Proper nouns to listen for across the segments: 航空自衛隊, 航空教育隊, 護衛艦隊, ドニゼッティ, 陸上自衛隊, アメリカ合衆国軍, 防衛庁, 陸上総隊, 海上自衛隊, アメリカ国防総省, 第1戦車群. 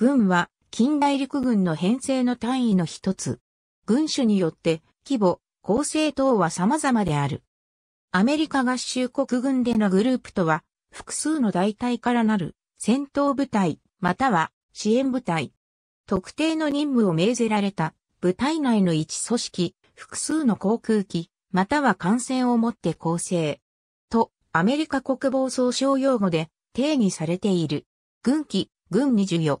軍は近代陸軍の編成の単位の一つ。軍種によって規模、構成等は様々である。アメリカ合衆国軍でのグループとは、複数の大隊からなる戦闘部隊、または支援部隊。特定の任務を命ぜられた部隊内の一組織、複数の航空機、または艦船をもって構成。と、アメリカ国防総省用語で定義されている。軍旗、軍に授与。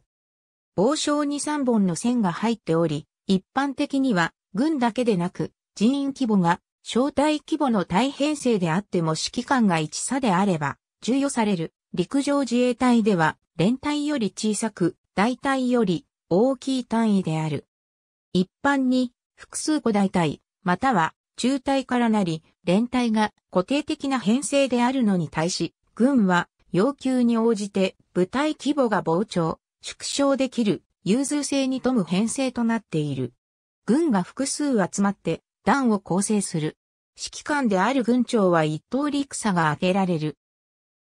帽章に3本の線が入っており、一般的には軍だけでなく人員規模が小隊規模の隊編成であっても指揮官が1佐であれば授与される。陸上自衛隊では連隊より小さく大隊より大きい単位である。一般に複数個大隊または中隊からなり連隊が固定的な編成であるのに対し軍は要求に応じて部隊規模が膨張、縮小できる融通性に富む編成となっている。軍が複数集まって団を構成する。指揮官である軍長は一等陸佐が挙げられる。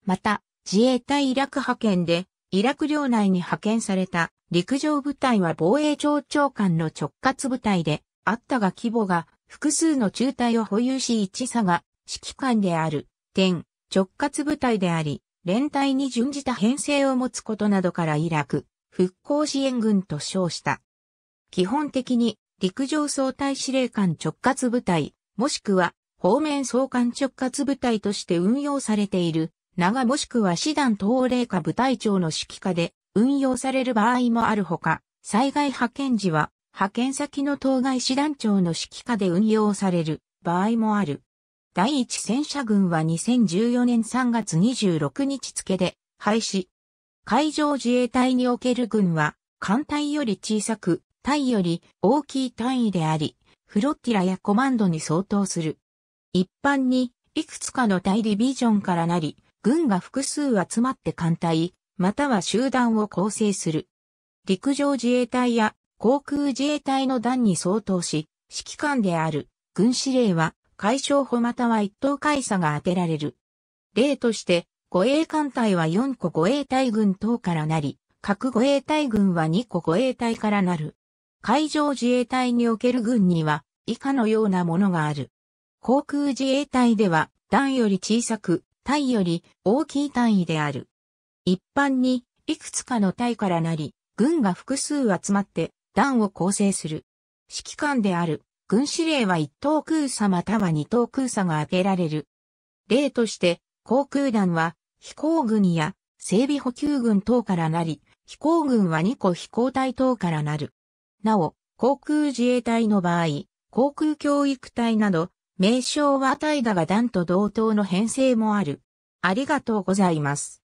また自衛隊イラク派遣でイラク領内に派遣された陸上部隊は防衛庁長官の直轄部隊であったが規模が複数の中隊を保有し一佐が指揮官である点直轄部隊であり連隊に準じた編成を持つことなどからイラク復興支援軍と称した。基本的に陸上総隊司令官直轄部隊もしくは方面総監直轄部隊として運用されている長もしくは師団統領下部隊長の指揮下で運用される場合もあるほか災害派遣時は派遣先の当該師団長の指揮下で運用される場合もある。第一戦車群は2014年3月26日付で廃止。海上自衛隊における軍は艦隊より小さく、隊より大きい単位であり、フロッティラやコマンドに相当する。一般にいくつかの隊ディビジョンからなり、軍が複数集まって艦隊、または集団を構成する。陸上自衛隊や航空自衛隊の団に相当し、指揮官である軍司令は、海将補または一等海佐が当てられる。例として、護衛艦隊は4個護衛隊群等からなり、各護衛隊群は2個護衛隊からなる。海上自衛隊における群には、以下のようなものがある。航空自衛隊では、団より小さく、隊より大きい単位である。一般に、いくつかの隊からなり、群が複数集まって、団を構成する。指揮官である。軍司令は一等空佐または二等空佐が挙げられる。例として、航空団は飛行軍や整備補給軍等からなり、飛行軍は2個飛行隊等からなる。なお、航空自衛隊の場合、航空教育隊など、名称は隊だが団と同等の編成もある。ありがとうございます。